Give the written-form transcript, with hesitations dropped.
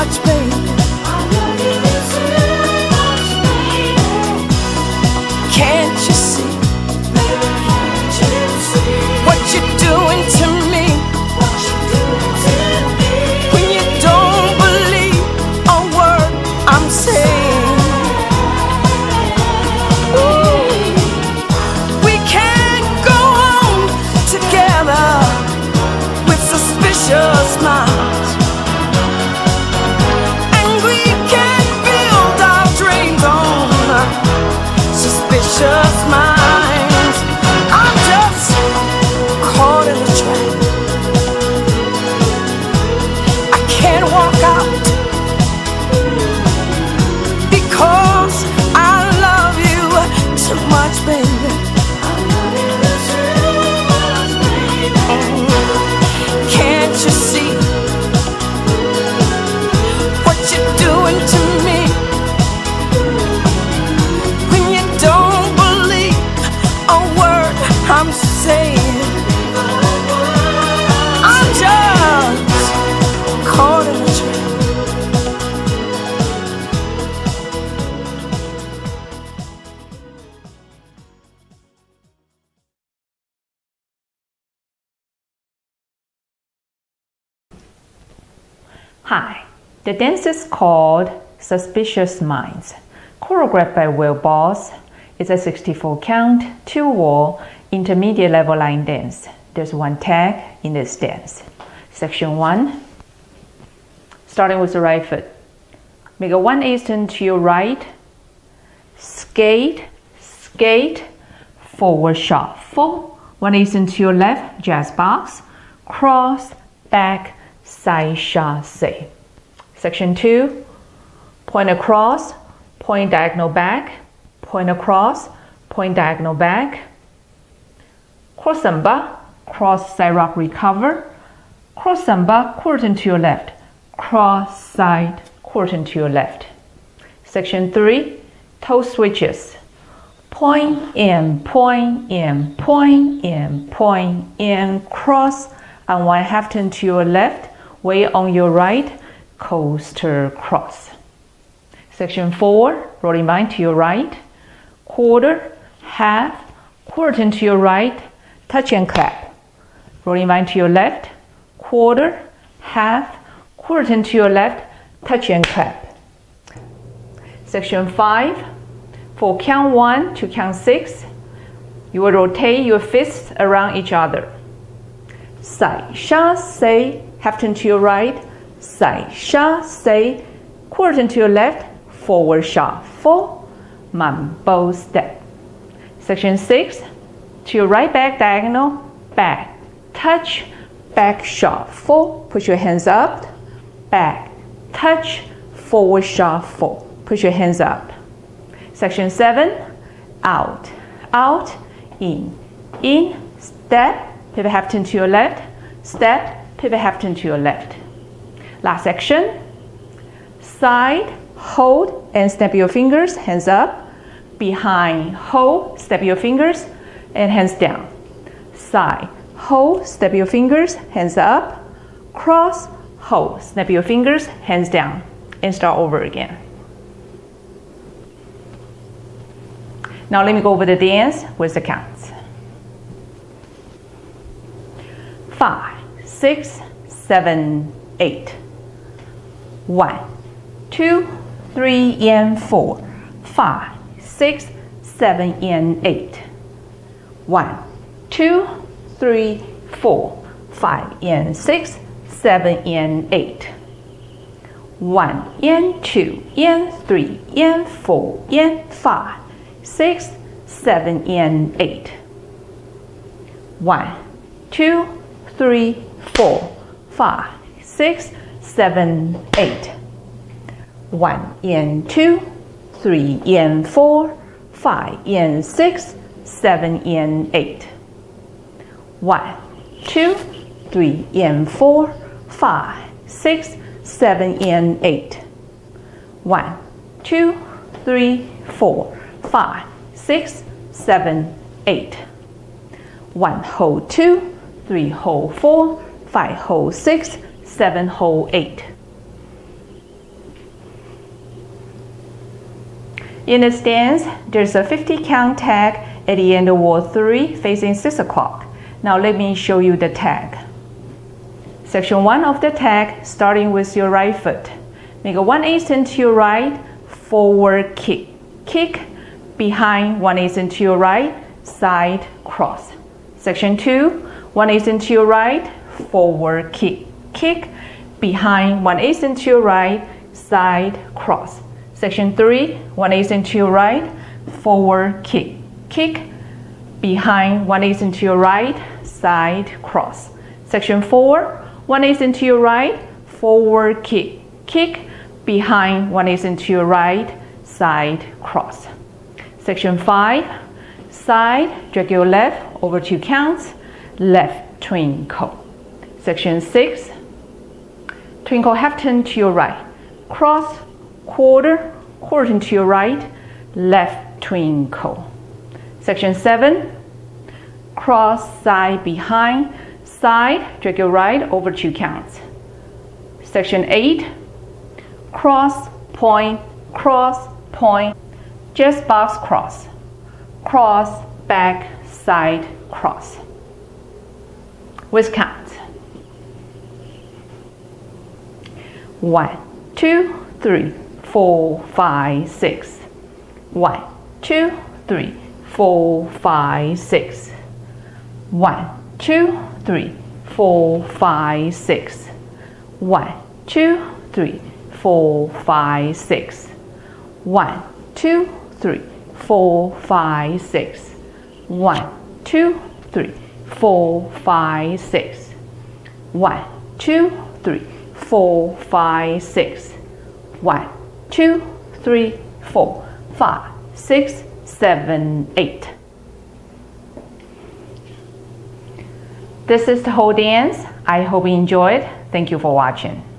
much pain. I'm looking into too much pain. Can't you see? Baby, can't you see what you're doing to me? What you're doing to me. When you don't believe a word I'm saying. Ooh. We can't go on together with suspicious minds. Suspicious minds. I'm just caught in a trap. I can't walk out because I love you too much, baby. I love you too much, baby. Can't you see what you're doing to me? I'm saying I'm just caught in a trap. Hi, the dance is called Suspicious Minds, choreographed by Will Boss. It's a 64 count, 2-wall, intermediate level line dance. There's one tag in this dance. Section 1, starting with the right foot. Make a 1/8 turn to your right. Skate, skate, forward shuffle. 1/8 turn to your left, jazz box. Cross, back, side chassé. Section 2, point across, point diagonal back. Point across, point diagonal back. Cross samba, cross side rock recover. Cross samba, quarter turn to your left. Cross side, quarter turn to your left. Section 3, toe switches. Point in, point in, point in, point in. Cross and 1/2 turn to your left. Way on your right, coaster cross. Section 4, rolling bind to your right. Quarter, half, quarter turn to your right, touch and clap. Rolling bind to your left, quarter, half, quarter turn to your left, touch and clap. Section 5, for count 1 to count 6, you will rotate your fists around each other. Side chassé, half turn to your right, side chassé, quarter turn to your left, forward shuffle. Mambo step. Section 6, to your right back diagonal, back, touch, back shuffle, push your hands up, back, touch, forward shuffle, push your hands up. Section 7, out, out, in, step, pivot half turn to your left, step, pivot half turn to your left. Last section, side, hold and snap your fingers, hands up. Behind, hold, snap your fingers, and hands down. Side, hold, snap your fingers, hands up. Cross, hold, snap your fingers, hands down. And start over again. Now let me go over the dance with the counts. 5, 6, 7, 8. 1, 2, 3 and 4, 5, 6, 7 and 8, 1, 2, 3, 4, 5 and 6, 7 and 8, 1 and 2 and 3 and 4 and 5, 6, 7 and 8, 1, 2, 3, 4, 5, 6, 7, 8. 1 and 2, 3 and 4, 5 and 6, 7 and 8. 1, 2, 3 and 4, 5, 6, 7 and 8. 1, 2, 3, 4, 5, 6, 7, 8. 1, hold 2, 3, hold 4, 5, hold 6, 7, hold 8. In the stands, there's a 50 count tag at the end of wall 3 facing 6 o'clock. Now let me show you the tag. Section 1 of the tag, starting with your right foot. Make a 1/8 inch to your right, forward kick. Kick, behind 1/8 inch to your right, side cross. Section 2, 1/8 inch to your right, forward kick. Kick, behind 1/8 inch to your right, side cross. Section 3, 1/8 inch to your right, forward kick. Kick, behind 1/8 inch to your right, side cross. Section 4, 1/8 inch to your right, forward kick. Kick, behind 1/8 inch to your right, side cross. Section 5, side, drag your left over 2 counts, left twinkle. Section 6, twinkle half turn to your right, cross, quarter, quarter turn to your right, left twinkle. Section 7, cross, side, behind, side, drag your right over 2 counts. Section 8, cross, point, just box cross, cross, back, side, cross, with counts. 1, 2, 3, 4, 5, 6. 1, 2, 3, 4, 5, 6. 1, 2, 3, 4, 5, 6. 1, 2, 3, 4, 5, 6. 1, 2, 3, 4, 5, 6. 1, 2, 3, 4, 5, 6. 1, 2, 3, 4, 5, 6. 1, 2, 3, 4, 5, 6, 7, 8. This is the whole dance. I hope you enjoyed. Thank you for watching.